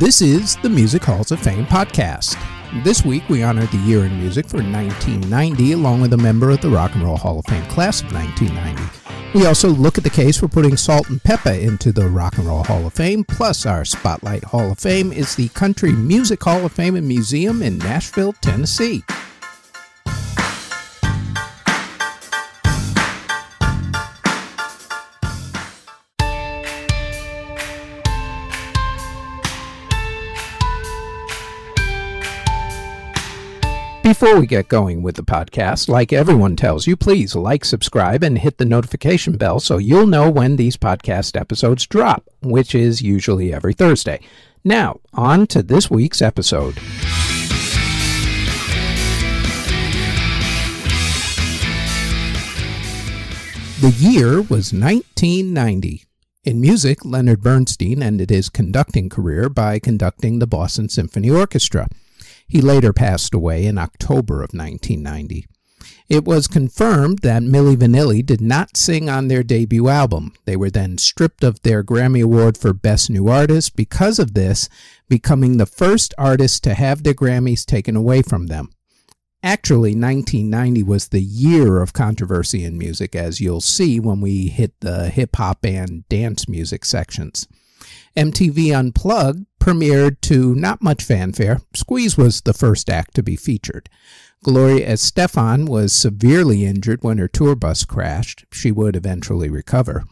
This is the Music Halls of Fame podcast. This week, we honored the year in music for 1990, along with a member of the Rock and Roll Hall of Fame class of 1990. We also look at the case for putting Salt and Pepper into the Rock and Roll Hall of Fame, plus our Spotlight Hall of Fame is the Country Music Hall of Fame and Museum in Nashville, Tennessee. Before we get going with the podcast, like everyone tells you, please like, subscribe, and hit the notification bell so you'll know when these podcast episodes drop, which is usually every Thursday. Now, on to this week's episode. The year was 1990. In music, Leonard Bernstein ended his conducting career by conducting the Boston Symphony Orchestra. He later passed away in October of 1990. It was confirmed that Milli Vanilli did not sing on their debut album. They were then stripped of their Grammy Award for Best New Artist because of this, becoming the first artist to have their Grammys taken away from them. Actually, 1990 was the year of controversy in music, as you'll see when we hit the hip-hop and dance music sections. MTV Unplugged premiered to not much fanfare. Squeeze was the first act to be featured. Gloria Estefan was severely injured when her tour bus crashed. She would eventually recover.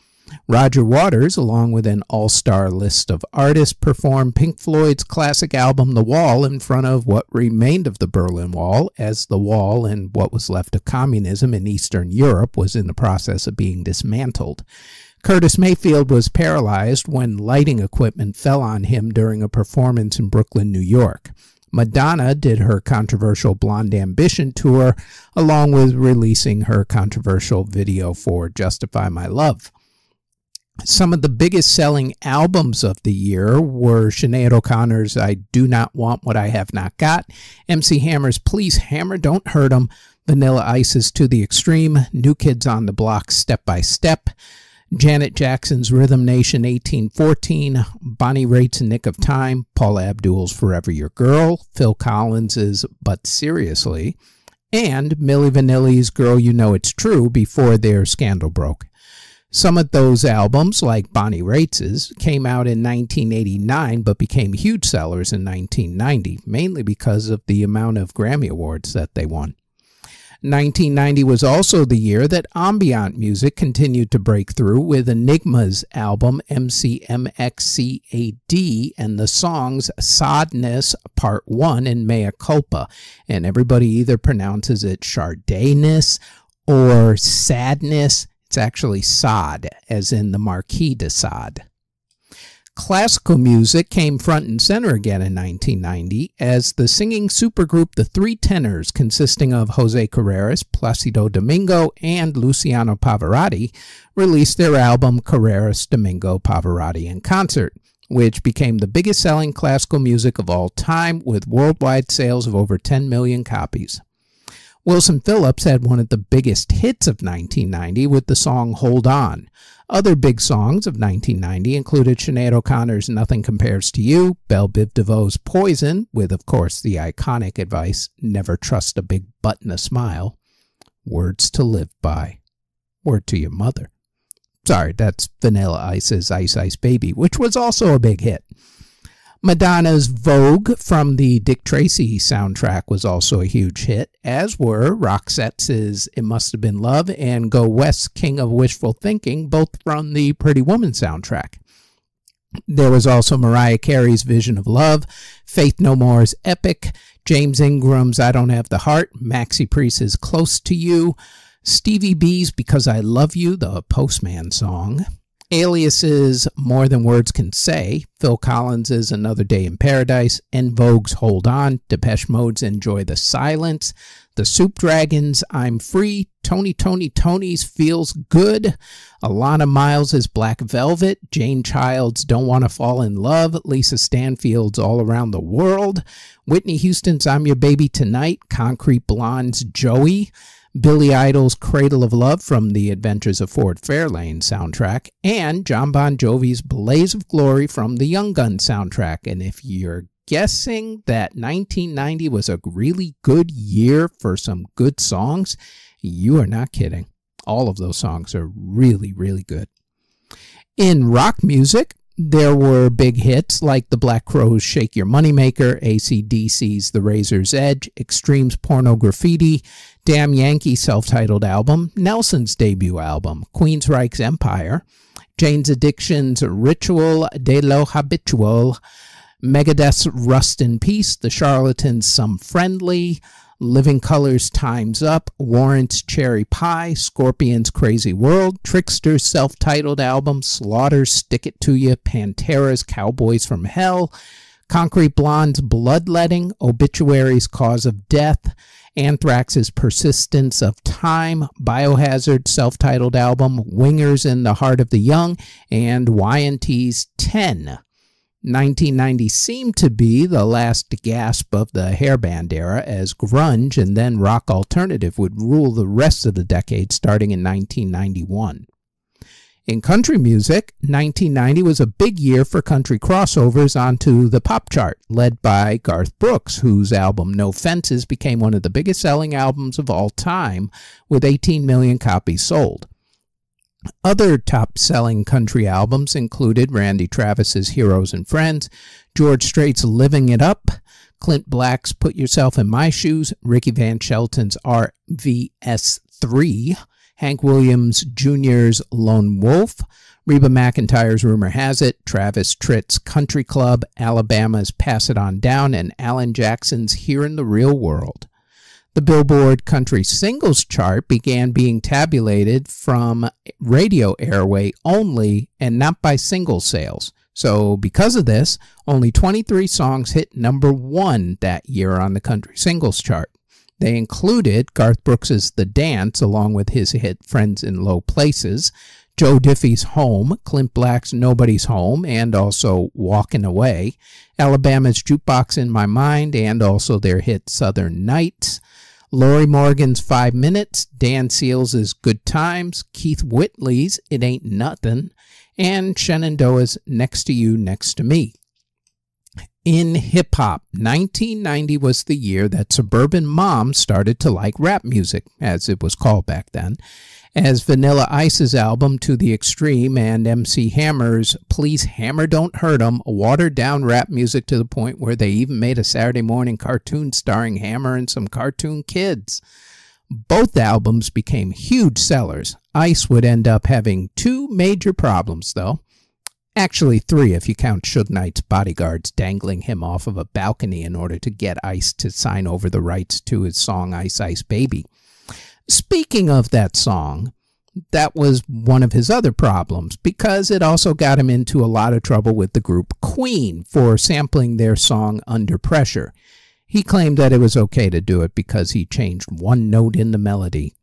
Roger Waters, along with an all-star list of artists, performed Pink Floyd's classic album The Wall in front of what remained of the Berlin Wall, as the wall and what was left of communism in Eastern Europe was in the process of being dismantled. Curtis Mayfield was paralyzed when lighting equipment fell on him during a performance in Brooklyn, New York. Madonna did her controversial Blonde Ambition tour, along with releasing her controversial video for Justify My Love. Some of the biggest selling albums of the year were Sinead O'Connor's I Do Not Want What I Have Not Got, MC Hammer's Please Hammer, Don't Hurt 'Em, Vanilla Ice's To the Extreme, New Kids on the Block, Step by Step, Janet Jackson's Rhythm Nation 1814, Bonnie Raitt's Nick of Time, Paula Abdul's Forever Your Girl, Phil Collins's But Seriously, and Milli Vanilli's Girl You Know It's True before their scandal broke. Some of those albums, like Bonnie Raitt's, came out in 1989 but became huge sellers in 1990, mainly because of the amount of Grammy Awards that they won. 1990 was also the year that ambient music continued to break through with Enigma's album MCMXCAD and the songs Sadness Part 1 and Mea Culpa. And everybody either pronounces it Chardayness or Sadness. It's actually Sod, as in the Marquis de Sade. Classical music came front and center again in 1990 as the singing supergroup The Three Tenors, consisting of Jose Carreras, Placido Domingo, and Luciano Pavarotti, released their album Carreras, Domingo, Pavarotti in Concert, which became the biggest selling classical music of all time with worldwide sales of over 10 million copies. Wilson Phillips had one of the biggest hits of 1990 with the song Hold On. Other big songs of 1990 included Sinead O'Connor's Nothing Compares to You, Belle Biv DeVoe's Poison, with, of course, the iconic advice, never trust a big butt and a smile. Words to live by. Word to your mother. Sorry, that's Vanilla Ice's Ice Ice Baby, which was also a big hit. Madonna's Vogue from the Dick Tracy soundtrack was also a huge hit, as were Roxette's It Must Have Been Love and Go West's King of Wishful Thinking, both from the Pretty Woman soundtrack. There was also Mariah Carey's Vision of Love, Faith No More's Epic, James Ingram's I Don't Have the Heart, Maxi Priest's Close to You, Stevie B's Because I Love You, the Postman song, Alias's More Than Words Can Say, Phil Collins's Another Day in Paradise, En Vogue's Hold On, Depeche Mode's Enjoy the Silence, The Soup Dragons' I'm Free, Tony's Feels Good, Alana Miles' Black Velvet, Jane Child's Don't Wanna Fall in Love, Lisa Stanfield's All Around the World, Whitney Houston's I'm Your Baby Tonight, Concrete Blonde's Joey, Billy Idol's Cradle of Love from The Adventures of Ford Fairlane soundtrack, and John Bon Jovi's Blaze of Glory from the Young Guns soundtrack. And if you're guessing that 1990 was a really good year for some good songs, you are not kidding. All of those songs are really, really good. In rock music, there were big hits like The Black Crowes' Shake Your Moneymaker, AC/DC's The Razor's Edge, Extreme's Porno Graffiti, Damn Yankee's self-titled album, Nelson's debut album, Queensryche's Empire, Jane's Addiction's Ritual de lo Habitual, Megadeth's Rust in Peace, The Charlatans' Some Friendly, Living Colors' Time's Up, Warrant's Cherry Pie, Scorpion's Crazy World, Trickster's self-titled album, Slaughter's Stick It To Ya, Pantera's Cowboys From Hell, Concrete Blonde's Bloodletting, Obituary's Cause of Death, Anthrax's Persistence of Time, Biohazard's self-titled album, Wingers in the Heart of the Young, and Y&T's 10. 1990 seemed to be the last gasp of the hairband era, as grunge and then rock alternative would rule the rest of the decade starting in 1991. In country music, 1990 was a big year for country crossovers onto the pop chart, led by Garth Brooks, whose album No Fences became one of the biggest selling albums of all time, with 18 million copies sold. Other top-selling country albums included Randy Travis's Heroes and Friends, George Strait's Living It Up, Clint Black's Put Yourself in My Shoes, Ricky Van Shelton's RVS3, Hank Williams Jr.'s Lone Wolf, Reba McEntire's Rumor Has It, Travis Tritt's Country Club, Alabama's Pass It On Down, and Alan Jackson's Here in the Real World. The Billboard Country Singles Chart began being tabulated from radio airway only and not by single sales. So because of this, only 23 songs hit #1 that year on the Country Singles Chart. They included Garth Brooks's The Dance, along with his hit Friends in Low Places, Joe Diffie's Home, Clint Black's Nobody's Home, and also Walkin' Away, Alabama's Jukebox in My Mind, and also their hit Southern Nights, Lori Morgan's 5 Minutes, Dan Seals's Good Times, Keith Whitley's It Ain't Nothin', and Shenandoah's Next to You, Next to Me. In hip-hop, 1990 was the year that Suburban Mom started to like rap music, as it was called back then, as Vanilla Ice's album To the Extreme and MC Hammer's Please Hammer Don't Hurt 'Em watered down rap music to the point where they even made a Saturday morning cartoon starring Hammer and some cartoon kids. Both albums became huge sellers. Ice would end up having 2 major problems, though. Actually 3 if you count Suge Knight's bodyguards dangling him off of a balcony in order to get Ice to sign over the rights to his song Ice Ice Baby. Speaking of that song, that was one of his other problems, because it also got him into a lot of trouble with the group Queen for sampling their song Under Pressure. He claimed that it was okay to do it because he changed one note in the melody.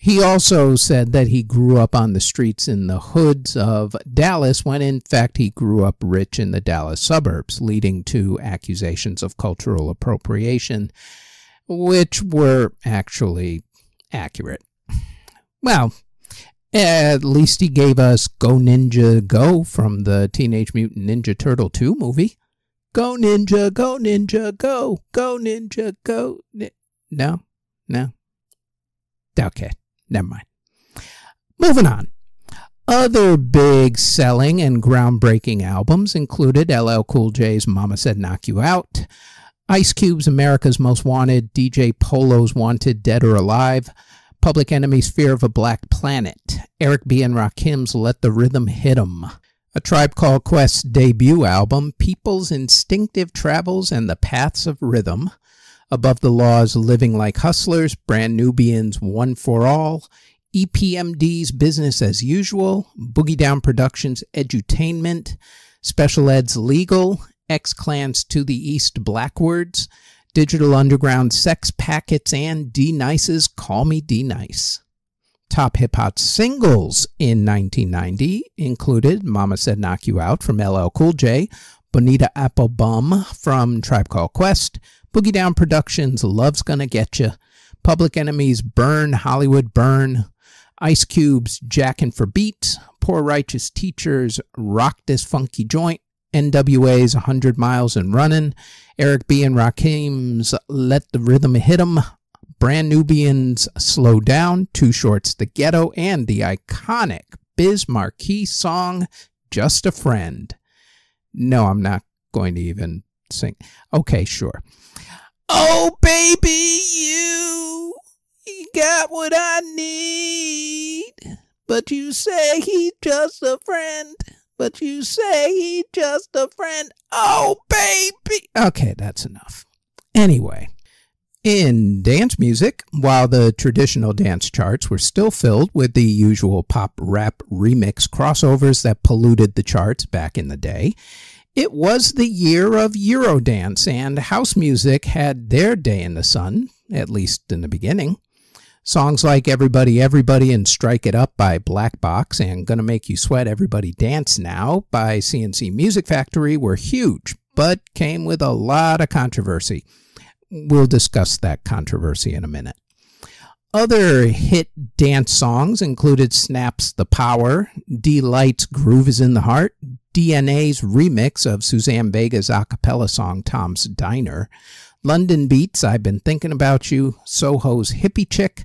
He also said that he grew up on the streets in the hoods of Dallas, when in fact he grew up rich in the Dallas suburbs, leading to accusations of cultural appropriation, which were actually accurate. Well, at least he gave us Go Ninja Go from the Teenage Mutant Ninja Turtle 2 movie. Go Ninja, Go Ninja, Go, Go Ninja, Go. No, no. Okay, never mind. Moving on. Other big selling and groundbreaking albums included LL Cool J's Mama Said Knock You Out, Ice Cube's America's Most Wanted, DJ Polo's Wanted Dead or Alive, Public Enemy's Fear of a Black Planet, Eric B. and Rakim's Let the Rhythm Hit 'Em, A Tribe Called Quest's debut album, People's Instinctive Travels and the Paths of Rhythm, Above the Law's Living Like Hustlers, Brand Nubian's One for All, EPMD's Business as Usual, Boogie Down Productions' Edutainment, Special Ed's Legal, X-Clan's To the East Blackwards, Digital Underground Sex Packets, and D-Nice's Call Me D-Nice. Top hip-hop singles in 1990 included Mama Said Knock You Out from LL Cool J, Bonita Applebum from Tribe Called Quest, Boogie Down Productions' Love's Gonna Getcha, Public Enemies, Burn, Hollywood Burn, Ice Cube's Jackin' for Beat, Poor Righteous Teachers, Rock This Funky Joint, NWA's 100 Miles and Runnin', Eric B. and Rakim's Let the Rhythm Hit 'Em, Brand Nubian's Slow Down, Two Short's The Ghetto, and the iconic Biz Marquee song, Just a Friend. No, I'm not going to even sing. Okay, sure. Oh, baby, you got what I need. But you say he's just a friend. But you say he's just a friend. Oh, baby. Okay, that's enough. Anyway, in dance music, while the traditional dance charts were still filled with the usual pop rap remix crossovers that polluted the charts back in the day, it was the year of Eurodance, and house music had their day in the sun, at least in the beginning. Songs like Everybody Everybody and Strike It Up by Black Box and Gonna Make You Sweat Everybody Dance Now by CNC Music Factory were huge, but came with a lot of controversy. We'll discuss that controversy in a minute. Other hit dance songs included Snap's The Power, D-Light's Groove Is in the Heart, DNA's remix of Suzanne Vega's a cappella song Tom's Diner, London Beat's I've Been Thinking About You, Soho's Hippie Chick,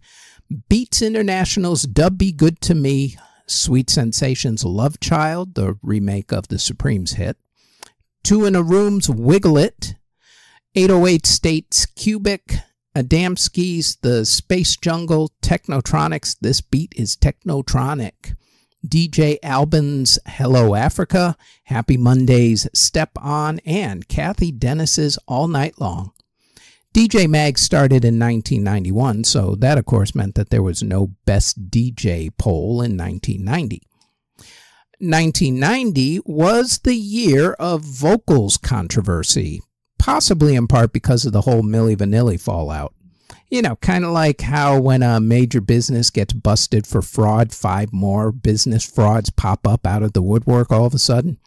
Beats International's Dub Be Good to Me, Sweet Sensation's Love Child, the remake of the Supremes hit, Two in a Room's Wiggle It, 808 State's Cubic, Adamski's The Space Jungle, Technotronic's This Beat is Technotronic, DJ Alban's Hello Africa, Happy Monday's Step On, and Kathy Dennis's All Night Long. DJ Mag started in 1991, so that of course meant that there was no Best DJ poll in 1990. 1990 was the year of vocals controversy, possibly in part because of the whole Milli Vanilli fallout. You know, kind of like how when a major business gets busted for fraud, 5 more business frauds pop up out of the woodwork all of a sudden.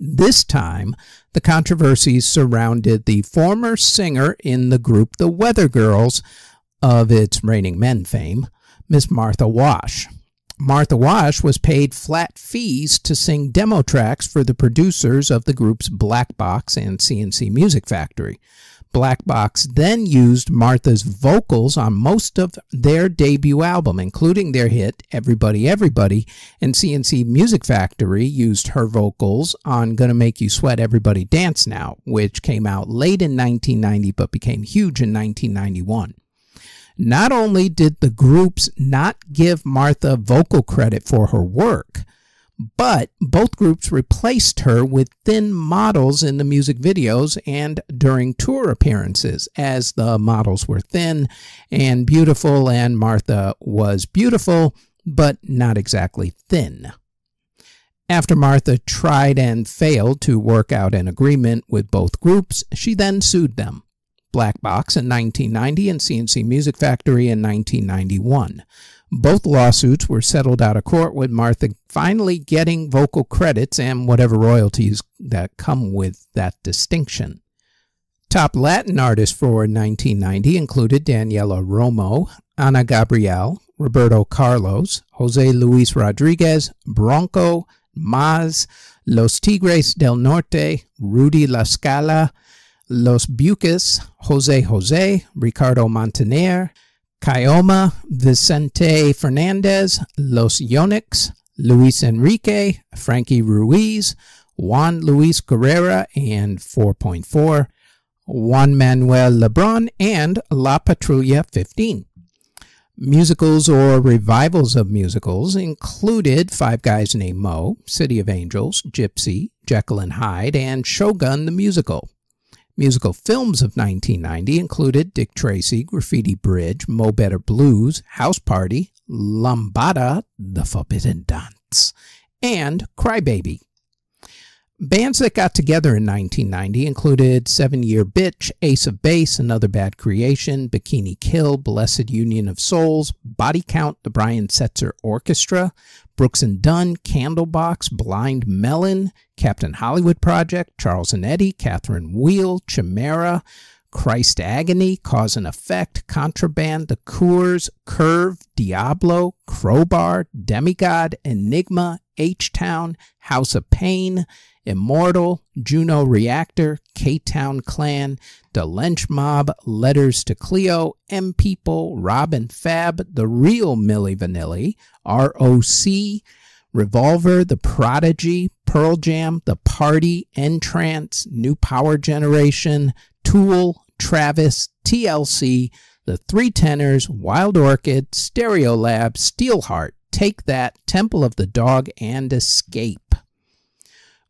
This time, the controversies surrounded the former singer in the group The Weather Girls, of its Raining Men fame, Miss Martha Wash. Martha Wash was paid flat fees to sing demo tracks for the producers of the groups Black Box and CNC Music Factory. Black Box then used Martha's vocals on most of their debut album, including their hit Everybody Everybody, and CNC Music Factory used her vocals on Gonna Make You Sweat Everybody Dance Now, which came out late in 1990 but became huge in 1991. Not only did the groups not give Martha vocal credit for her work, but both groups replaced her with thin models in the music videos and during tour appearances, as the models were thin and beautiful, and Martha was beautiful, but not exactly thin. After Martha tried and failed to work out an agreement with both groups, she then sued them, Black Box in 1990 and CNC Music Factory in 1991. Both lawsuits were settled out of court, with Martha finally getting vocal credits and whatever royalties that come with that distinction. Top Latin artists for 1990 included Daniela Romo, Ana Gabriel, Roberto Carlos, Jose Luis Rodriguez, Bronco, Maz, Los Tigres del Norte, Rudy La Scala, Los Buques, Jose Jose, Ricardo Montaner, Kioma, Vicente Fernandez, Los Yonix, Luis Enrique, Frankie Ruiz, Juan Luis Guerrera, and 4.4, Juan Manuel Lebron, and La Patrulla 15. Musicals or revivals of musicals included Five Guys Named Mo, City of Angels, Gypsy, Jekyll and Hyde, and Shogun the Musical. Musical films of 1990 included Dick Tracy, Graffiti Bridge, Mo Better Blues, House Party, Lambada, The Forbidden Dance, and Crybaby. Bands that got together in 1990 included 7 Year Bitch, Ace of Base, Another Bad Creation, Bikini Kill, Blessed Union of Souls, Body Count, The Brian Setzer Orchestra, Brooks and Dunn, Candlebox, Blind Melon, Captain Hollywood Project, Charles and Eddie, Catherine Wheel, Chimera, Christ Agony, Cause and Effect, Contraband, The Coors, Curve, Diablo, Crowbar, Demigod, Enigma, H-Town, House of Pain, Immortal, Juno Reactor, K-Town Clan, The Lynch Mob, Letters to Cleo, M-People, Robin Fab, The Real Milli Vanilli, ROC, Revolver, The Prodigy, Pearl Jam, The Party, Entrance, New Power Generation, Tool, Travis, TLC, The Three Tenors, Wild Orchid, Stereolab, Steelheart, Take That, Temple of the Dog, and Escape.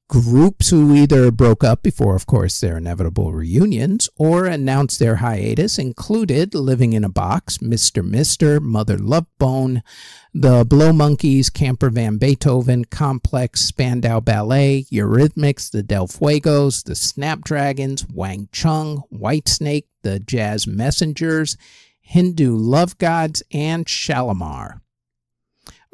Groups who either broke up before, of course, their inevitable reunions or announced their hiatus included Living in a Box, Mr. Mister, Mother Love Bone, The Blow Monkeys, Camper Van Beethoven, Complex, Spandau Ballet, Eurythmics, The Del Fuegos, The Snapdragons, Wang Chung, Whitesnake, The Jazz Messengers, Hindu Love Gods, and Shalimar.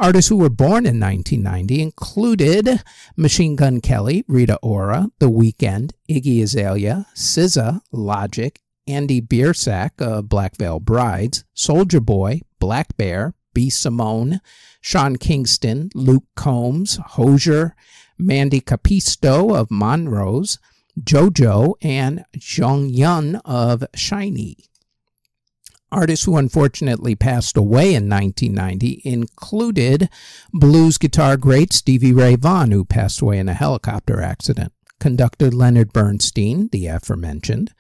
Artists who were born in 1990 included Machine Gun Kelly, Rita Ora, The Weeknd, Iggy Azalea, SZA, Logic, Andy Biersack of Black Veil Brides, Soulja Boy, Black Bear, B. Simone, Sean Kingston, Luke Combs, Hozier, Mandy Capisto of Monrose, JoJo, and Jeongyun of SHINee. Artists who unfortunately passed away in 1990 included blues guitar great Stevie Ray Vaughan, who passed away in a helicopter accident, conductor Leonard Bernstein, the aforementioned,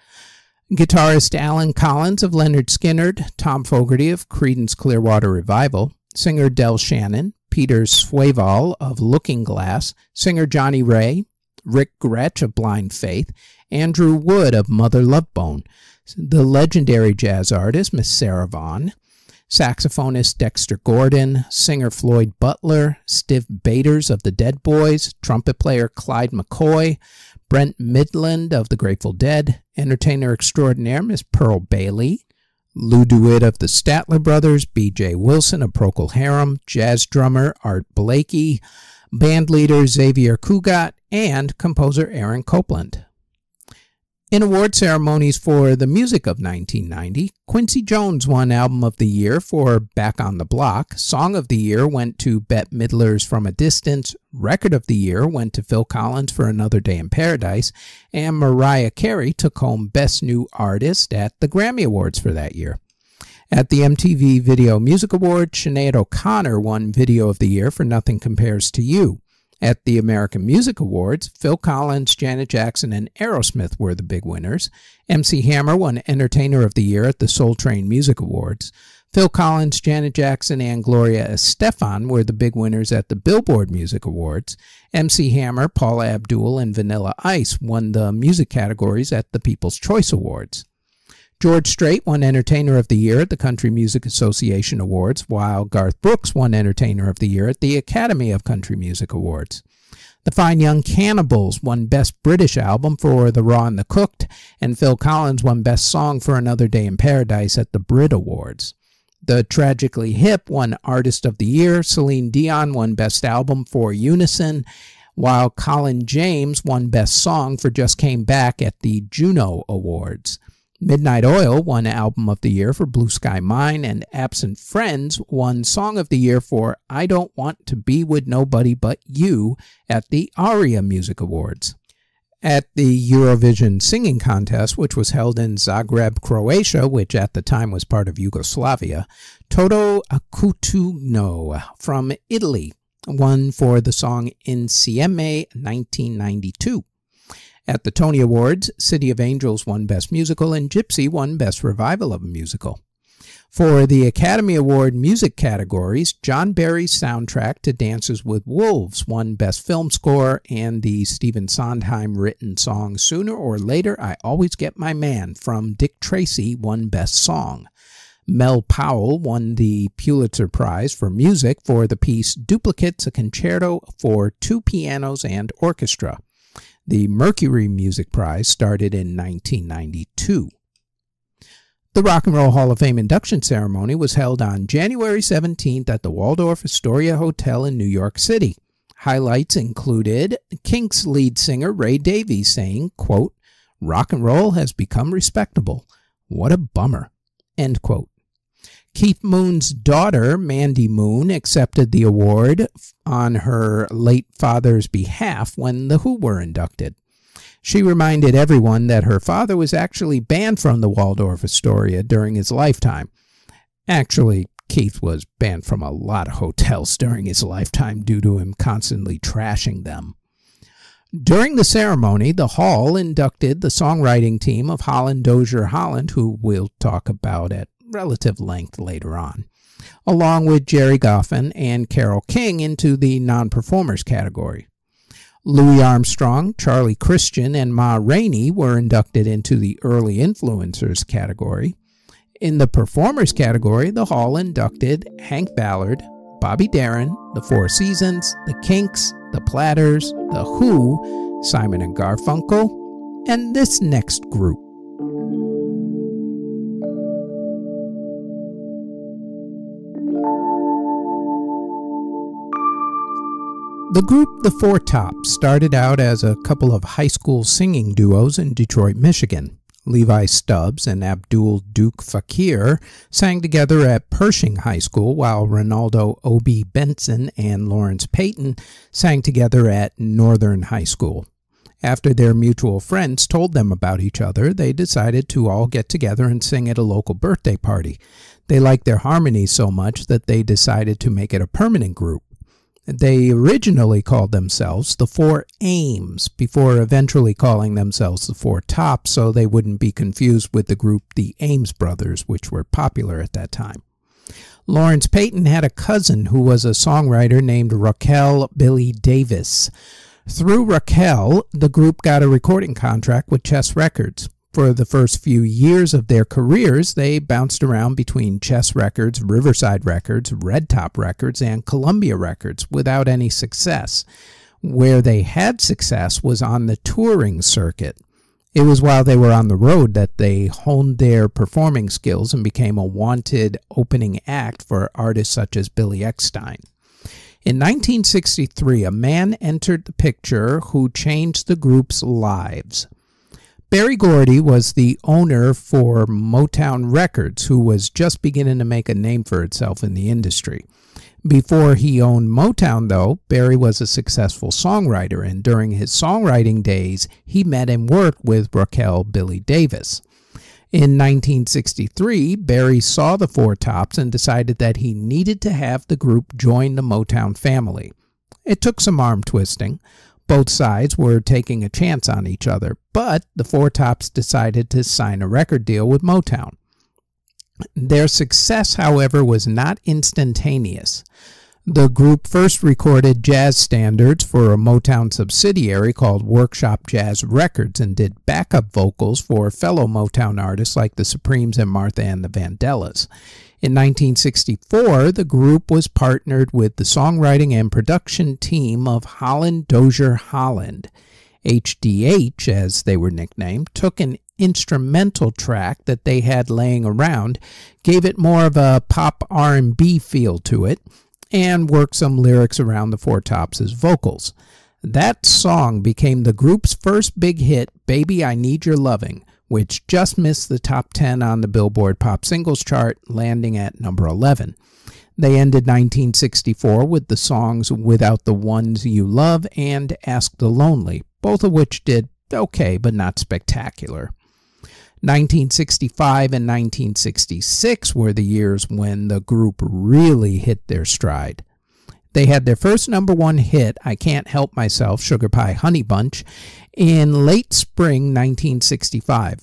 guitarist Alan Collins of Leonard Skinnerd, Tom Fogerty of Creedence Clearwater Revival, singer Del Shannon, Peter Swayval of Looking Glass, singer Johnny Ray, Rick Gretsch of Blind Faith, Andrew Wood of Mother Love Bone, the legendary jazz artist Miss Sarah Vaughan, saxophonist Dexter Gordon, singer Floyd Butler, Stiv Bators of the Dead Boys, trumpet player Clyde McCoy, Brent Midland of the Grateful Dead, entertainer extraordinaire Miss Pearl Bailey, Lou DeWitt of the Statler Brothers, B.J. Wilson of Procol Harum, jazz drummer Art Blakey, band leader Xavier Cugat, and composer Aaron Copland. In award ceremonies for the music of 1990, Quincy Jones won Album of the Year for Back on the Block. Song of the Year went to Bette Midler's From a Distance. Record of the Year went to Phil Collins for Another Day in Paradise. And Mariah Carey took home Best New Artist at the Grammy Awards for that year. At the MTV Video Music Awards, Sinead O'Connor won Video of the Year for Nothing Compares to You. At the American Music Awards, Phil Collins, Janet Jackson, and Aerosmith were the big winners. MC Hammer won Entertainer of the Year at the Soul Train Music Awards. Phil Collins, Janet Jackson, and Gloria Estefan were the big winners at the Billboard Music Awards. MC Hammer, Paula Abdul, and Vanilla Ice won the music categories at the People's Choice Awards. George Strait won Entertainer of the Year at the Country Music Association Awards, while Garth Brooks won Entertainer of the Year at the Academy of Country Music Awards. The Fine Young Cannibals won Best British Album for The Raw and the Cooked, and Phil Collins won Best Song for Another Day in Paradise at the Brit Awards. The Tragically Hip won Artist of the Year, Celine Dion won Best Album for Unison, while Colin James won Best Song for Just Came Back at the Juno Awards. Midnight Oil won Album of the Year for Blue Sky Mine, and Absent Friends won Song of the Year for I Don't Want to Be With Nobody But You at the ARIA Music Awards. At the Eurovision Singing Contest, which was held in Zagreb, Croatia, which at the time was part of Yugoslavia, Toto Cutugno from Italy won for the song Insieme 1992. At the Tony Awards, City of Angels won Best Musical and Gypsy won Best Revival of a Musical. For the Academy Award music categories, John Barry's soundtrack to Dances with Wolves won Best Film Score, and the Stephen Sondheim written song Sooner or Later I Always Get My Man from Dick Tracy won Best Song. Mel Powell won the Pulitzer Prize for Music for the piece Duplicates, a Concerto for Two Pianos and Orchestra. The Mercury Music Prize started in 1992. The Rock and Roll Hall of Fame induction ceremony was held on January 17th at the Waldorf Astoria Hotel in New York City. Highlights included Kinks lead singer Ray Davies saying, quote, Rock and roll has become respectable. What a bummer." End quote. Keith Moon's daughter, Mandy Moon, accepted the award on her late father's behalf when The Who were inducted. She reminded everyone that her father was actually banned from the Waldorf Astoria during his lifetime. Actually, Keith was banned from a lot of hotels during his lifetime due to him constantly trashing them. During the ceremony, the hall inducted the songwriting team of Holland Dozier Holland, who we'll talk about at relative length later on, along with Gerry Goffin and Carole King, into the non-performers category. Louis Armstrong, Charlie Christian, and Ma Rainey were inducted into the early influencers category. In the performers category, the hall inducted Hank Ballard, Bobby Darin, The Four Seasons, The Kinks, The Platters, The Who, Simon and Garfunkel, and this next group. The group The Four Tops started out as a couple of high school singing duos in Detroit, Michigan. Levi Stubbs and Abdul Duke Fakir sang together at Pershing High School, while Ronaldo O.B. Benson and Lawrence Payton sang together at Northern High School. After their mutual friends told them about each other, they decided to all get together and sing at a local birthday party. They liked their harmony so much that they decided to make it a permanent group. They originally called themselves the Four Ames before eventually calling themselves the Four Tops, so they wouldn't be confused with the group the Ames Brothers, which were popular at that time. Lawrence Payton had a cousin who was a songwriter named Raquel Billy Davis. Through Raquel, the group got a recording contract with Chess Records. For the first few years of their careers, they bounced around between Chess Records, Riverside Records, Red Top Records, and Columbia Records without any success. Where they had success was on the touring circuit. It was while they were on the road that they honed their performing skills and became a wanted opening act for artists such as Billy Eckstine. In 1963, a man entered the picture who changed the group's lives. Berry Gordy was the owner for Motown Records, who was just beginning to make a name for itself in the industry. Before he owned Motown, though, Berry was a successful songwriter, and during his songwriting days, he met and worked with Raquel Billy Davis. In 1963, Berry saw the Four Tops and decided that he needed to have the group join the Motown family. It took some arm twisting. Both sides were taking a chance on each other, but the Four Tops decided to sign a record deal with Motown. Their success, however, was not instantaneous. The group first recorded jazz standards for a Motown subsidiary called Workshop Jazz Records and did backup vocals for fellow Motown artists like the Supremes and Martha and the Vandellas. In 1964, the group was partnered with the songwriting and production team of Holland Dozier Holland. HDH, as they were nicknamed, took an instrumental track that they had laying around, gave it more of a pop R&B feel to it, and worked some lyrics around the Four Tops' vocals. That song became the group's first big hit, Baby I Need Your Loving, which just missed the top 10 on the Billboard Pop Singles chart, landing at number 11. They ended 1964 with the songs Without the Ones You Love and Ask the Lonely, both of which did okay but not spectacular. 1965 and 1966 were the years when the group really hit their stride. They had their first number one hit, I Can't Help Myself, Sugar Pie Honey Bunch, in late spring 1965.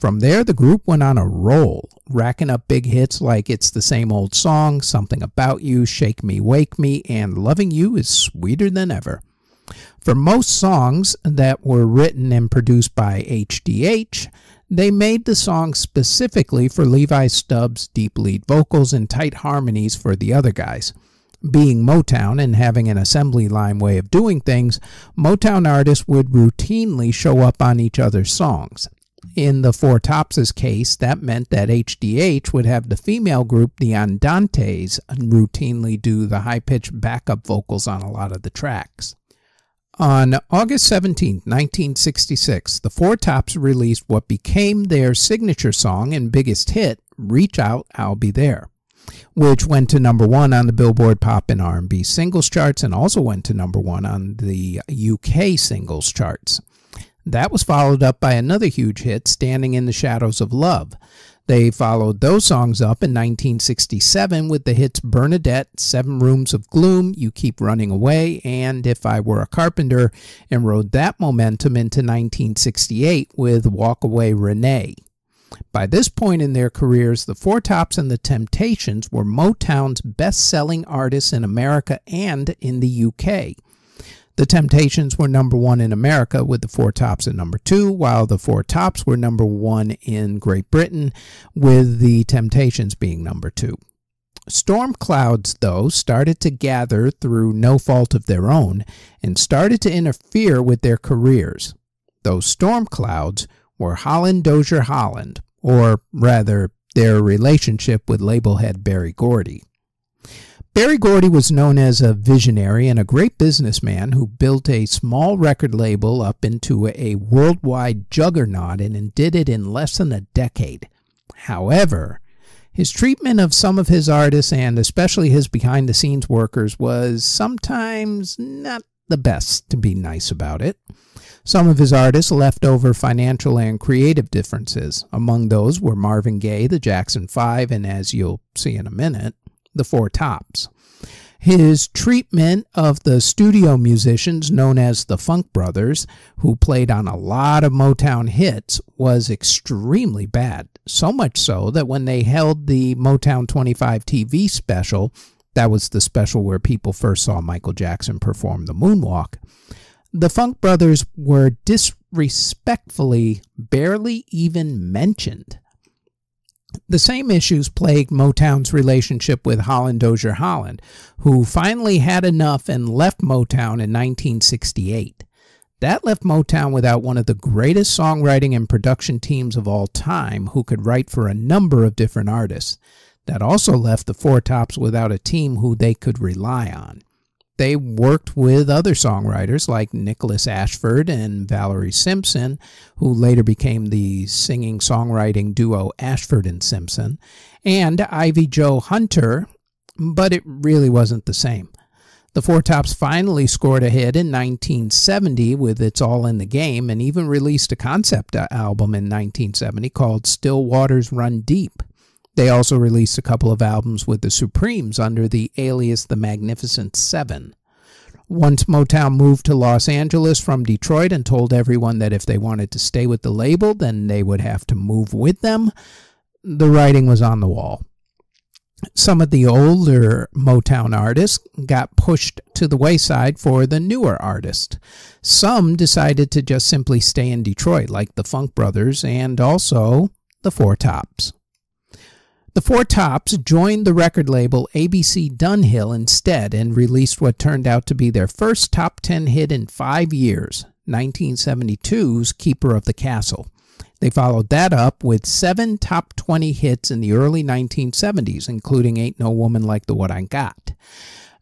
From there, the group went on a roll, racking up big hits like It's the Same Old Song, Something About You, Shake Me, Wake Me, and Loving You is Sweeter Than Ever. For most songs that were written and produced by HDH, they made the song specifically for Levi Stubbs' deep lead vocals and tight harmonies for the other guys. Being Motown and having an assembly line way of doing things, Motown artists would routinely show up on each other's songs. In the Four Tops' case, that meant that HDH would have the female group, the Andantes, routinely do the high-pitched backup vocals on a lot of the tracks. On August 17, 1966, the Four Tops released what became their signature song and biggest hit, Reach Out, I'll Be There, which went to #1 on the Billboard Pop and R&B singles charts and also went to #1 on the UK singles charts. That was followed up by another huge hit, Standing in the Shadows of Love. They followed those songs up in 1967 with the hits Bernadette, 7 Rooms of Gloom, You Keep Running Away, and If I Were a Carpenter, and rode that momentum into 1968 with Walk Away Renee. By this point in their careers, the Four Tops and the Temptations were Motown's best-selling artists in America and in the UK. The Temptations were #1 in America, with the Four Tops at #2, while the Four Tops were #1 in Great Britain, with the Temptations being #2. Storm clouds, though, started to gather through no fault of their own and started to interfere with their careers. Those storm clouds were Holland Dozier Holland, or rather, their relationship with label head Berry Gordy. Berry Gordy was known as a visionary and a great businessman who built a small record label up into a worldwide juggernaut and did it in less than a decade. However, his treatment of some of his artists and especially his behind-the-scenes workers was sometimes not the best, to be nice about it. Some of his artists left over financial and creative differences. Among those were Marvin Gaye, the Jackson 5, and as you'll see in a minute, the Four Tops. His treatment of the studio musicians known as the Funk Brothers, who played on a lot of Motown hits, was extremely bad. So much so that when they held the Motown 25 TV special, that was the special where people first saw Michael Jackson perform the moonwalk, the Funk Brothers were disrespectfully barely even mentioned. The same issues plagued Motown's relationship with Holland Dozier Holland, who finally had enough and left Motown in 1968. That left Motown without one of the greatest songwriting and production teams of all time, who could write for a number of different artists. That also left the Four Tops without a team who they could rely on. They worked with other songwriters like Nicholas Ashford and Valerie Simpson, who later became the singing-songwriting duo Ashford and Simpson, and Ivy Jo Hunter, but it really wasn't the same. The Four Tops finally scored a hit in 1970 with It's All in the Game, and even released a concept album in 1970 called Still Waters Run Deep. They also released a couple of albums with the Supremes under the alias The Magnificent Seven. Once Motown moved to Los Angeles from Detroit and told everyone that if they wanted to stay with the label, then they would have to move with them, the writing was on the wall. Some of the older Motown artists got pushed to the wayside for the newer artists. Some decided to just simply stay in Detroit, like the Funk Brothers and also the Four Tops. The Four Tops joined the record label ABC Dunhill instead and released what turned out to be their first top 10 hit in 5 years, 1972's Keeper of the Castle. They followed that up with 7 top 20 hits in the early 1970s, including Ain't No Woman Like the What I Got.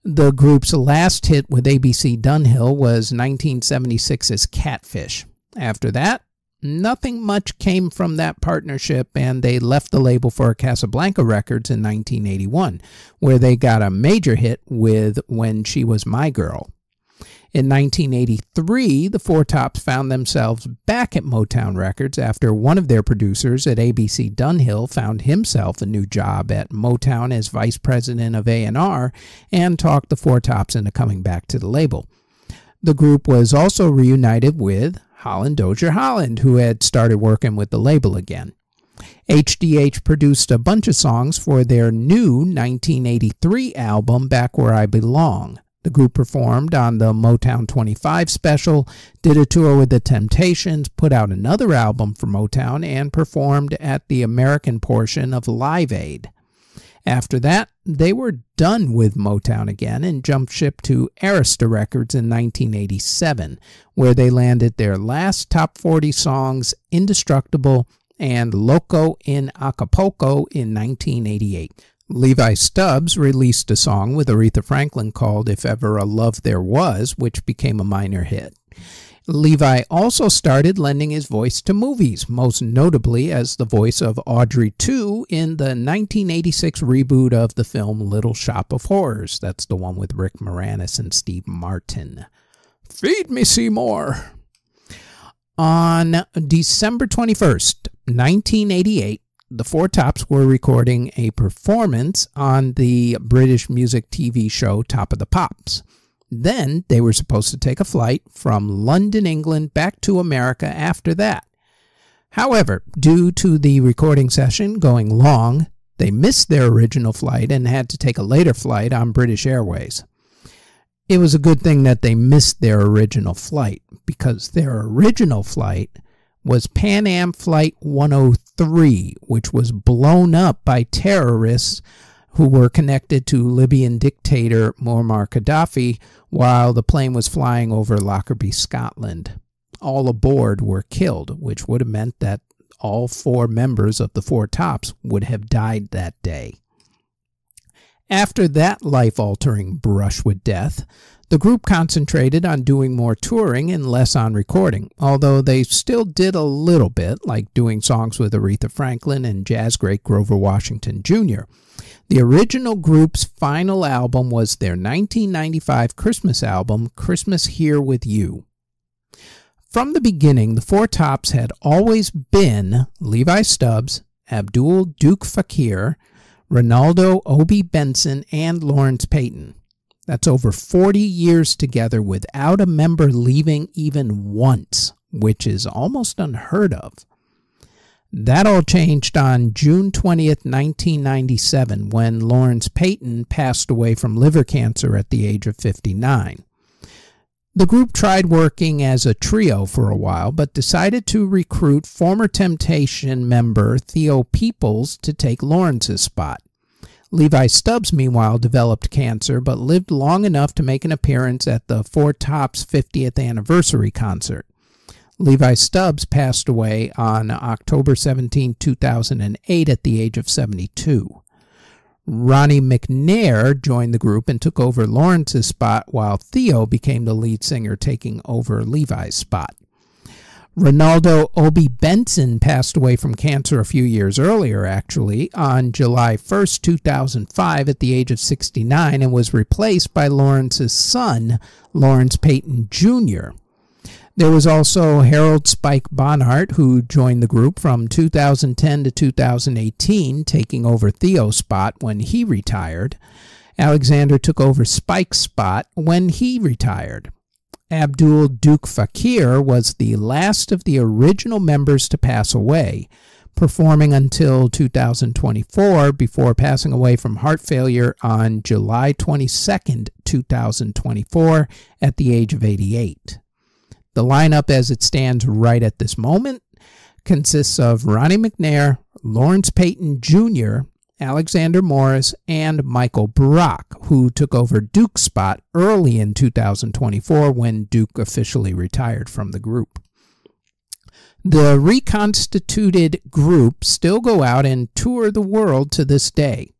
The group's last hit with ABC Dunhill was 1976's Catfish. After that, nothing much came from that partnership, and they left the label for Casablanca Records in 1981, where they got a major hit with When She Was My Girl. In 1983, the Four Tops found themselves back at Motown Records after one of their producers at ABC Dunhill found himself a new job at Motown as vice president of A&R and talked the Four Tops into coming back to the label. The group was also reunited with Holland Dozier Holland, who had started working with the label again. HDH produced a bunch of songs for their new 1983 album, Back Where I Belong. The group performed on the Motown 25 special, did a tour with the Temptations, put out another album for Motown, and performed at the American portion of Live Aid. After that, they were done with Motown again and jumped ship to Arista Records in 1987, where they landed their last top 40 songs, Indestructible and Loco in Acapulco, in 1988. Levi Stubbs released a song with Aretha Franklin called If Ever a Love There Was, which became a minor hit. Levi also started lending his voice to movies, most notably as the voice of Audrey II in the 1986 reboot of the film Little Shop of Horrors. That's the one with Rick Moranis and Steve Martin. Feed me, Seymour! On December 21st, 1988, the Four Tops were recording a performance on the British music TV show Top of the Pops. Then they were supposed to take a flight from London, England, back to America after that. However, due to the recording session going long, they missed their original flight and had to take a later flight on British Airways. It was a good thing that they missed their original flight, because their original flight was Pan Am Flight 103, which was blown up by terrorists who were connected to Libyan dictator Muammar Gaddafi while the plane was flying over Lockerbie, Scotland. All aboard were killed, which would have meant that all four members of the Four Tops would have died that day. After that life-altering brush with death, the group concentrated on doing more touring and less on recording, although they still did a little bit, like doing songs with Aretha Franklin and jazz great Grover Washington Jr. The original group's final album was their 1995 Christmas album, Christmas Here With You. From the beginning, the Four Tops had always been Levi Stubbs, Abdul Duke Fakir, Ronaldo Obie Benson, and Lawrence Payton. That's over 40 years together without a member leaving even once, which is almost unheard of. That all changed on June 20th, 1997, when Lawrence Payton passed away from liver cancer at the age of 59. The group tried working as a trio for a while, but decided to recruit former Temptation member Theo Peoples to take Lawrence's spot. Levi Stubbs, meanwhile, developed cancer, but lived long enough to make an appearance at the Four Tops' 50th anniversary concert. Levi Stubbs passed away on October 17, 2008, at the age of 72. Ronnie McNair joined the group and took over Lawrence's spot, while Theo became the lead singer, taking over Levi's spot. Ronaldo Obie Benson passed away from cancer a few years earlier, actually, on July 1, 2005, at the age of 69, and was replaced by Lawrence's son, Lawrence Payton Jr. There was also Harold Spike Bonhart, who joined the group from 2010 to 2018, taking over Theo's spot when he retired. Alexander took over Spike's spot when he retired. Abdul Duke Fakir was the last of the original members to pass away, performing until 2024 before passing away from heart failure on July 22, 2024, at the age of 88. The lineup as it stands right at this moment consists of Ronnie McNair, Lawrence Payton Jr., Alexander Morris, and Michael Brock, who took over Duke's spot early in 2024 when Duke officially retired from the group. The reconstituted group still go out and tour the world to this day.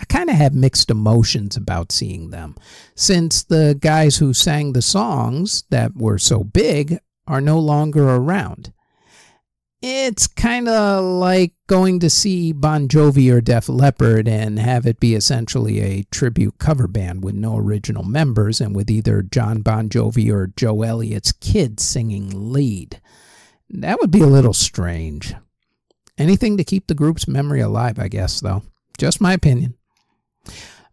I kind of have mixed emotions about seeing them, since the guys who sang the songs that were so big are no longer around. It's kind of like going to see Bon Jovi or Def Leppard and have it be essentially a tribute cover band with no original members and with either John Bon Jovi or Joe Elliott's kids singing lead. That would be a little strange. Anything to keep the group's memory alive, I guess, though. Just my opinion.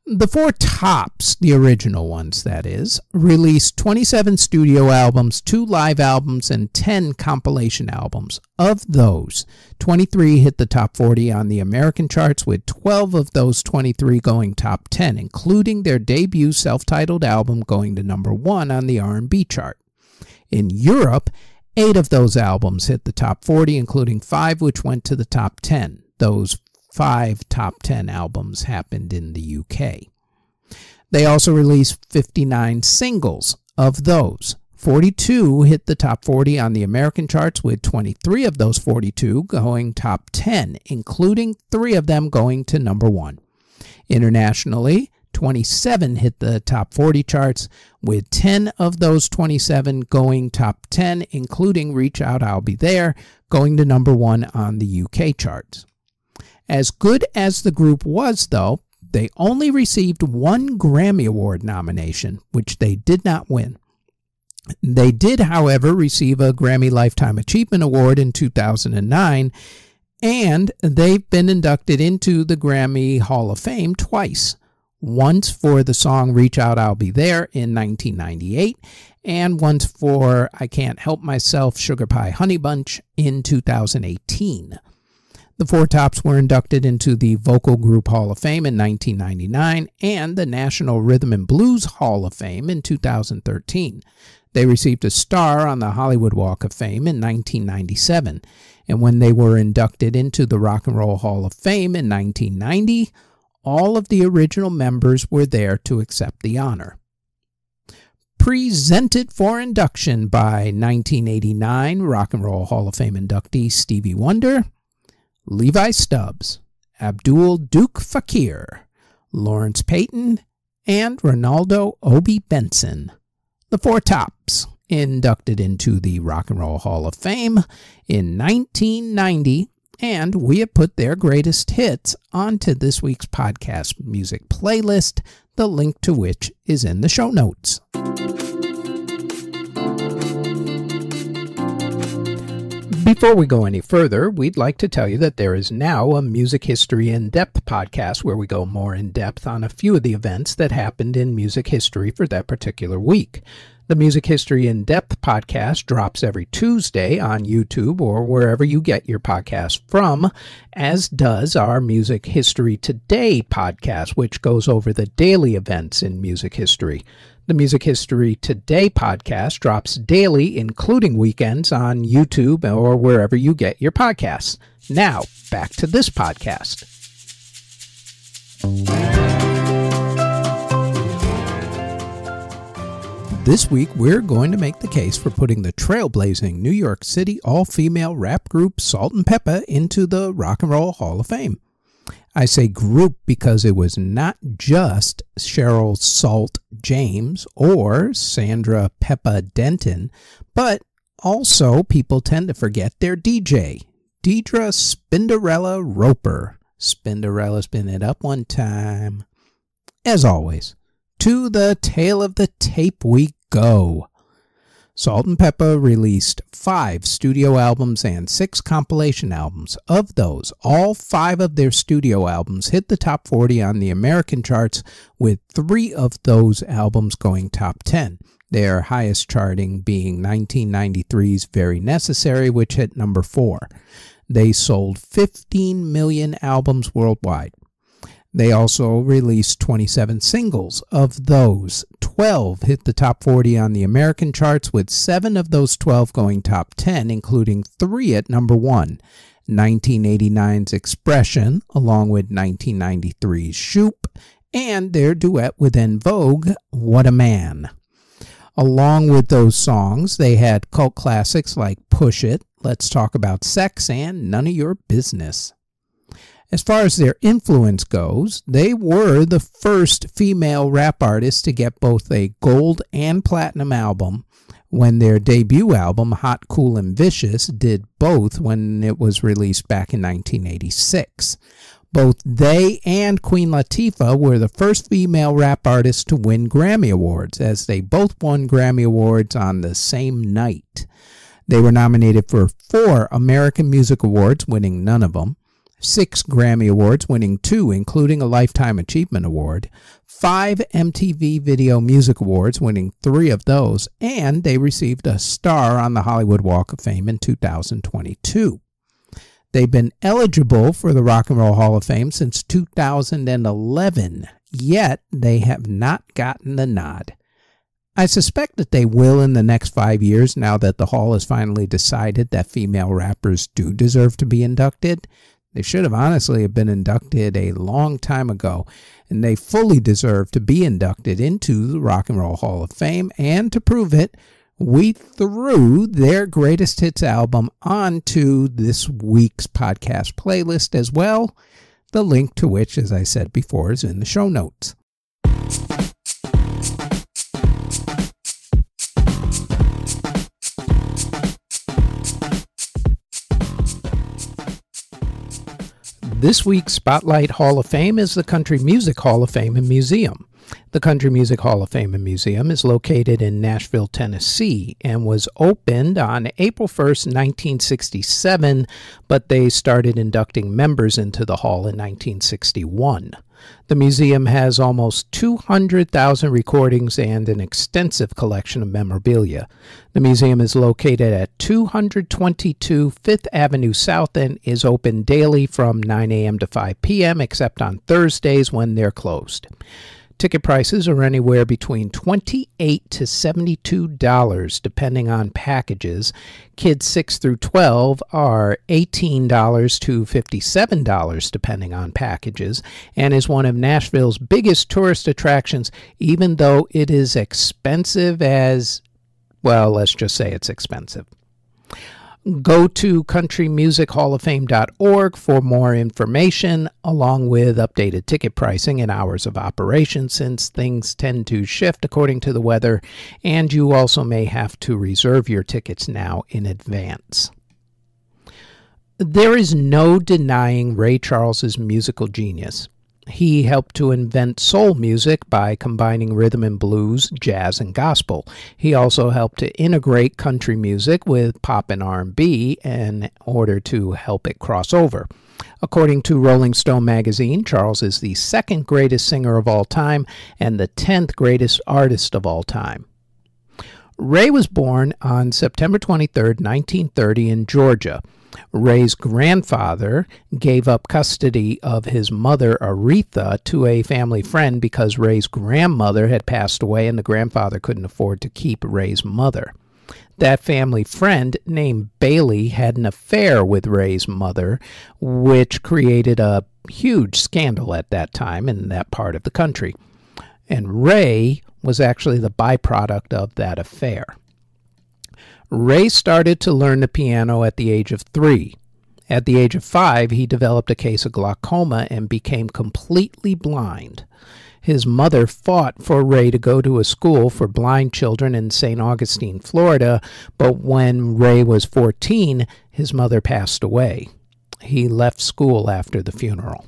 The Four Tops, the original ones that is, released 27 studio albums, 2 live albums, and 10 compilation albums. Of those, 23 hit the top 40 on the American charts, with 12 of those 23 going top 10, including their debut self-titled album going to #1 on the R&B chart. In Europe, 8 of those albums hit the top 40, including 5 which went to the top 10. Those 5 top 10 albums happened in the UK. They also released 59 singles. Of those, 42 hit the top 40 on the American charts, with 23 of those 42 going top 10, including 3 of them going to #1. Internationally, 27 hit the top 40 charts, with 10 of those 27 going top 10, including Reach Out, I'll Be There, going to number 1 on the UK charts. As good as the group was, though, they only received one Grammy Award nomination, which they did not win. They did, however, receive a Grammy Lifetime Achievement Award in 2009, and they've been inducted into the Grammy Hall of Fame twice. Once for the song Reach Out, I'll Be There in 1998, and once for I Can't Help Myself, Sugar Pie Honey Bunch in 2018. The Four Tops were inducted into the Vocal Group Hall of Fame in 1999 and the National Rhythm and Blues Hall of Fame in 2013. They received a star on the Hollywood Walk of Fame in 1997. And when they were inducted into the Rock and Roll Hall of Fame in 1990, all of the original members were there to accept the honor. Presented for induction by 1989 Rock and Roll Hall of Fame inductee Stevie Wonder, Levi Stubbs, Abdul Duke Fakir, Lawrence Payton, and Ronaldo Obie Benson. The Four Tops, inducted into the Rock and Roll Hall of Fame in 1990, and we have put their greatest hits onto this week's podcast music playlist, the link to which is in the show notes. Before we go any further, we'd like to tell you that there is now a Music History In-Depth podcast where we go more in-depth on a few of the events that happened in music history for that particular week. The Music History In-Depth podcast drops every Tuesday on YouTube or wherever you get your podcast from, as does our Music History Today podcast, which goes over the daily events in music history. The Music History Today podcast drops daily, including weekends, on YouTube or wherever you get your podcasts. Now, back to this podcast. This week, we're going to make the case for putting the trailblazing New York City all-female rap group Salt and Peppa into the Rock and Roll Hall of Fame. I say group because it was not just Cheryl Salt James or Sandra Peppa Denton, but also people tend to forget their DJ, Deidre Spinderella Roper. Spinderella spin it up one time. As always, to the tail of the tape we go. Salt and Peppa released 5 studio albums and 6 compilation albums. Of those, all 5 of their studio albums hit the top 40 on the American charts, with 3 of those albums going top 10. Their highest charting being 1993's Very Necessary, which hit number 4. They sold 15 million albums worldwide. They also released 27 singles. Of those, 12 hit the top 40 on the American charts, with 7 of those 12 going top 10, including 3 at number 1. 1989's Expression, along with 1993's Shoop, and their duet with En Vogue, What a Man. Along with those songs, they had cult classics like Push It, Let's Talk About Sex, and None of Your Business. As far as their influence goes, they were the first female rap artist to get both a gold and platinum album, when their debut album, Hot, Cool, and Vicious, did both when it was released back in 1986. Both they and Queen Latifah were the first female rap artists to win Grammy Awards, as they both won Grammy Awards on the same night. They were nominated for 4 American Music Awards, winning none of them. 6 Grammy Awards, winning 2, including a Lifetime Achievement Award, 5 MTV Video Music Awards, winning 3 of those, and they received a star on the Hollywood Walk of Fame in 2022. They've been eligible for the Rock and Roll Hall of Fame since 2011, yet they have not gotten the nod. I suspect that they will in the next 5 years, now that the Hall has finally decided that female rappers do deserve to be inducted. They should have honestly been inducted a long time ago, and they fully deserve to be inducted into the Rock and Roll Hall of Fame, and to prove it, we threw their Greatest Hits album onto this week's podcast playlist as well. the link to which, as I said before, is in the show notes. This week's Spotlight Hall of Fame is the Country Music Hall of Fame and Museum. The Country Music Hall of Fame and Museum is located in Nashville, Tennessee, and was opened on April 1st, 1967, but they started inducting members into the hall in 1961. The museum has almost 200,000 recordings and an extensive collection of memorabilia. The museum is located at 222 5th Avenue South and is open daily from 9 a.m. to 5 p.m., except on Thursdays when they're closed. Ticket prices are anywhere between $28 to $72, depending on packages. Kids 6 through 12 are $18 to $57, depending on packages, and is one of Nashville's biggest tourist attractions, even though it is expensive as, well, let's just say it's expensive. Go to countrymusichallofame.org for more information, along with updated ticket pricing and hours of operation, since things tend to shift according to the weather, and you also may have to reserve your tickets now in advance. There is no denying Ray Charles's musical genius. He helped to invent soul music by combining rhythm and blues, jazz, and gospel. He also helped to integrate country music with pop and R&B in order to help it cross over. According to Rolling Stone magazine, Charles is the second greatest singer of all time and the 10th greatest artist of all time. Ray was born on September 23, 1930 in Georgia. Ray's grandfather gave up custody of his mother, Aretha, to a family friend because Ray's grandmother had passed away and the grandfather couldn't afford to keep Ray's mother. That family friend, named Bailey, had an affair with Ray's mother, which created a huge scandal at that time in that part of the country. And Ray was actually the byproduct of that affair. Ray started to learn the piano at the age of 3. At the age of 5, he developed a case of glaucoma and became completely blind. His mother fought for Ray to go to a school for blind children in St. Augustine, Florida, but when Ray was 14, his mother passed away. He left school after the funeral.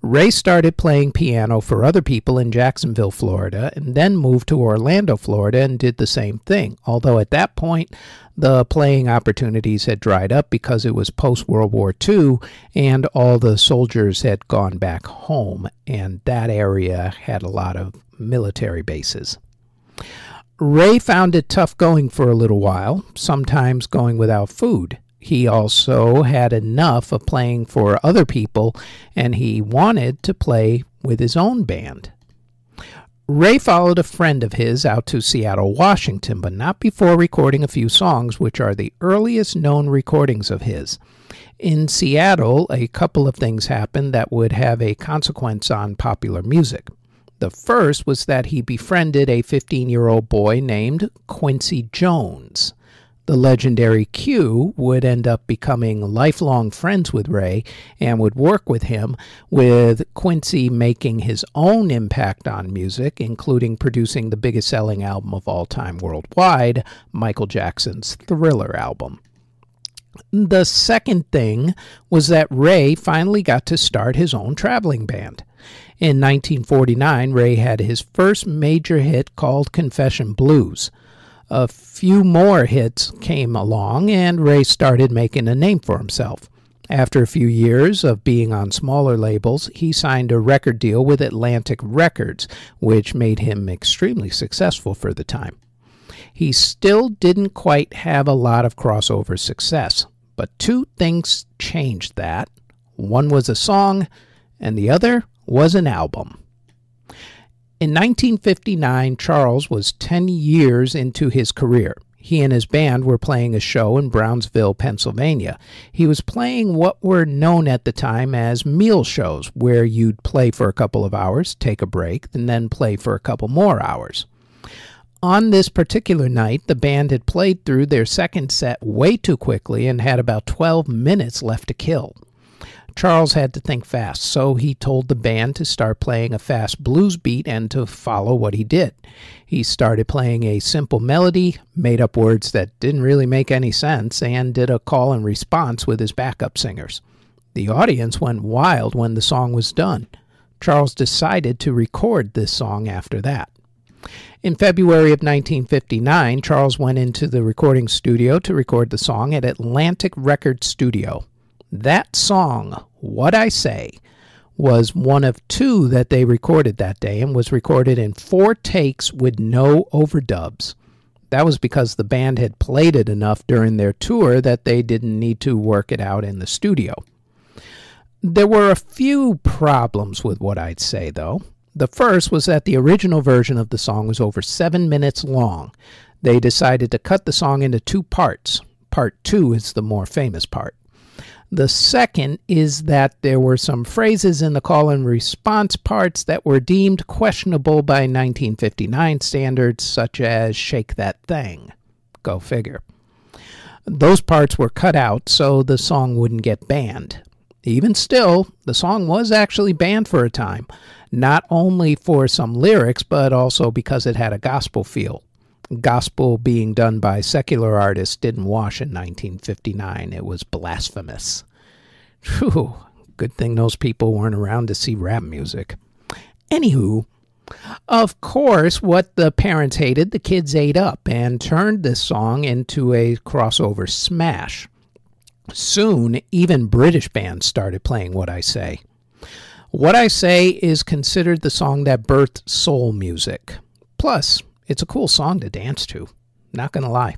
Ray started playing piano for other people in Jacksonville, Florida, and then moved to Orlando, Florida, and did the same thing, although at that point the playing opportunities had dried up because it was post-World War II and all the soldiers had gone back home, and that area had a lot of military bases. Ray found it tough going for a little while, sometimes going without food. He also had enough of playing for other people, and he wanted to play with his own band. Ray followed a friend of his out to Seattle, Washington, but not before recording a few songs, which are the earliest known recordings of his. In Seattle, a couple of things happened that would have a consequence on popular music. The first was that he befriended a 15-year-old boy named Quincy Jones. The legendary Q would end up becoming lifelong friends with Ray and would work with him, with Quincy making his own impact on music, including producing the biggest selling album of all time worldwide, Michael Jackson's Thriller album. The second thing was that Ray finally got to start his own traveling band. In 1949, Ray had his first major hit called Confession Blues. A few more hits came along, and Ray started making a name for himself. After a few years of being on smaller labels, he signed a record deal with Atlantic Records, which made him extremely successful for the time. He still didn't quite have a lot of crossover success, but two things changed that. One was a song, and the other was an album. In 1959, Charles was 10 years into his career. He and his band were playing a show in Brownsville, Pennsylvania. He was playing what were known at the time as meal shows, where you'd play for a couple of hours, take a break, and then play for a couple more hours. On this particular night, the band had played through their second set way too quickly and had about 12 minutes left to kill. Charles had to think fast, so he told the band to start playing a fast blues beat and to follow what he did. He started playing a simple melody, made up words that didn't really make any sense, and did a call and response with his backup singers. The audience went wild when the song was done. Charles decided to record this song after that. In February of 1959, Charles went into the recording studio to record the song at Atlantic Record Studio. That song, What I Say, was one of two that they recorded that day and was recorded in 4 takes with no overdubs. That was because the band had played it enough during their tour that they didn't need to work it out in the studio. There were a few problems with What I'd Say, though. The first was that the original version of the song was over 7 minutes long. They decided to cut the song into 2 parts. Part 2 is the more famous part. The second is that there were some phrases in the call and response parts that were deemed questionable by 1959 standards, such as "shake that thing." Go figure. Those parts were cut out so the song wouldn't get banned. Even still, the song was actually banned for a time, not only for some lyrics, but also because it had a gospel feel. Gospel being done by secular artists didn't wash in 1959. It was blasphemous. Whew, good thing those people weren't around to see rap music. Anywho, of course, what the parents hated, the kids ate up and turned this song into a crossover smash. Soon, even British bands started playing What I Say. What I Say is considered the song that birthed soul music. Plus, it's a cool song to dance to. Not gonna lie.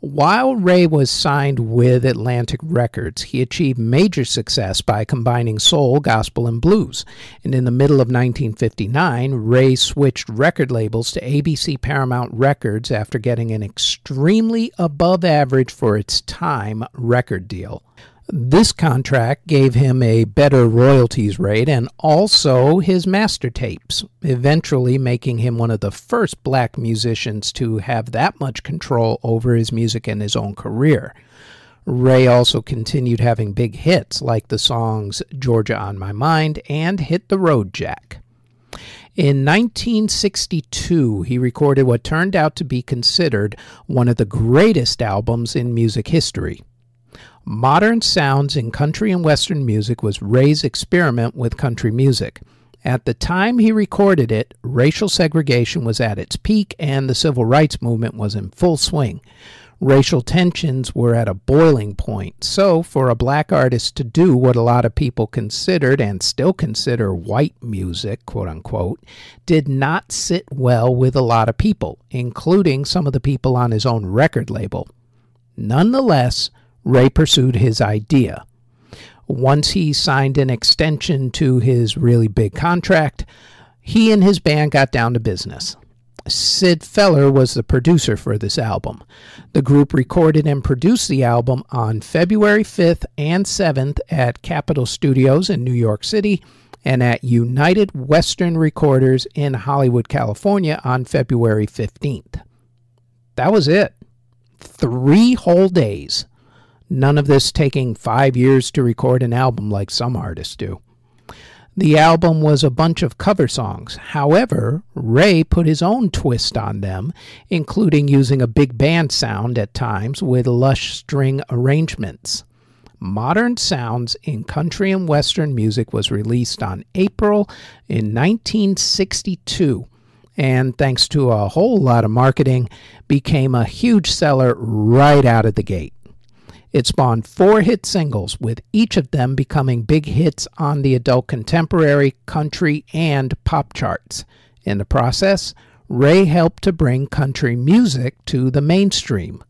While Ray was signed with Atlantic Records, he achieved major success by combining soul, gospel, and blues. And in the middle of 1959, Ray switched record labels to ABC Paramount Records after getting an extremely above average for its time record deal. This contract gave him a better royalties rate and also his master tapes, eventually making him one of the first black musicians to have that much control over his music and his own career. Ray also continued having big hits like the songs Georgia on My Mind and Hit the Road Jack. In 1962, he recorded what turned out to be considered one of the greatest albums in music history. Modern Sounds in Country and Western Music was Ray's experiment with country music. At the time he recorded it, racial segregation was at its peak and the civil rights movement was in full swing. Racial tensions were at a boiling point, so for a black artist to do what a lot of people considered and still consider white music, quote-unquote, did not sit well with a lot of people, including some of the people on his own record label. Nonetheless, Ray pursued his idea. Once he signed an extension to his really big contract, he and his band got down to business. Sid Feller was the producer for this album. The group recorded and produced the album on February 5th and 7th at Capitol Studios in New York City and at United Western Recorders in Hollywood, California on February 15th. That was it. 3 whole days. None of this taking 5 years to record an album like some artists do. The album was a bunch of cover songs. However, Ray put his own twist on them, including using a big band sound at times with lush string arrangements. Modern Sounds in Country and Western Music was released on April in 1962. And thanks to a whole lot of marketing, became a huge seller right out of the gate. It spawned 4 hit singles, with each of them becoming big hits on the adult contemporary, country, and pop charts. In the process, Ray helped to bring country music to the mainstream.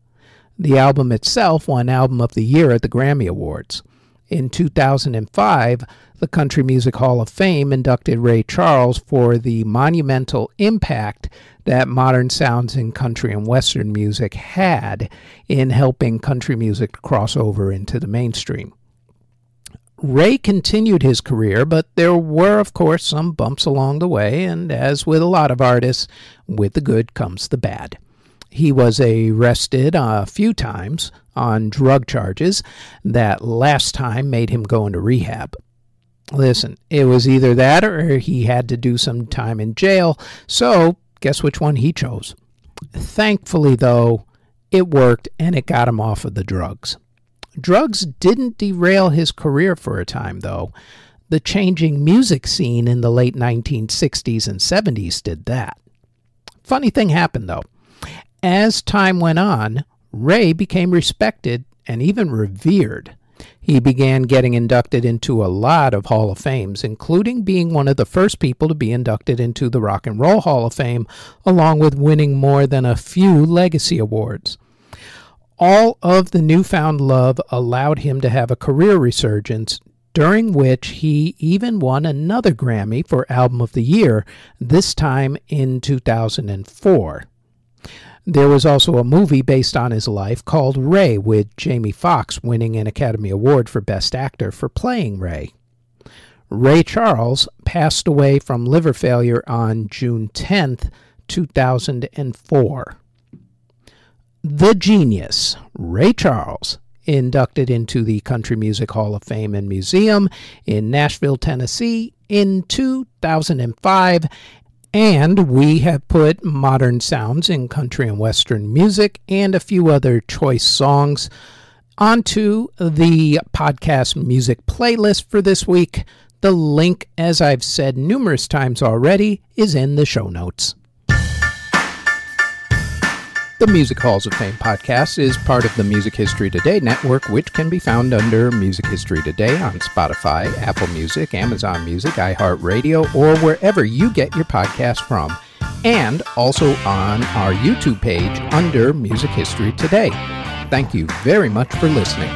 The album itself won Album of the Year at the Grammy Awards. In 2005, the Country Music Hall of Fame inducted Ray Charles for the monumental impact that Modern Sounds in Country and Western Music had in helping country music cross over into the mainstream. Ray continued his career, but there were, of course, some bumps along the way, and as with a lot of artists, with the good comes the bad. He was arrested a few times on drug charges that last time made him go into rehab. Listen, it was either that or he had to do some time in jail, so guess which one he chose. Thankfully, though, it worked and it got him off of the drugs. Drugs didn't derail his career for a time, though. The changing music scene in the late 1960s and 70s did that. Funny thing happened, though. As time went on, Ray became respected and even revered. He began getting inducted into a lot of Hall of Fames, including being one of the first people to be inducted into the Rock and Roll Hall of Fame, along with winning more than a few legacy awards. All of the newfound love allowed him to have a career resurgence, during which he even won another Grammy for Album of the Year, this time in 2004. There was also a movie based on his life called Ray, with Jamie Foxx winning an Academy Award for Best Actor for playing Ray. Ray Charles passed away from liver failure on June 10th, 2004. The genius, Ray Charles, inducted into the Country Music Hall of Fame and Museum in Nashville, Tennessee in 2005, and we have put modern sounds in country and western music and a few other choice songs onto the podcast music playlist for this week. The link, as I've said numerous times already, is in the show notes. The Music Halls of Fame podcast is part of the Music History Today network, which can be found under Music History Today on Spotify, Apple Music, Amazon Music, iHeartRadio, or wherever you get your podcasts from, and also on our YouTube page under Music History Today. Thank you very much for listening.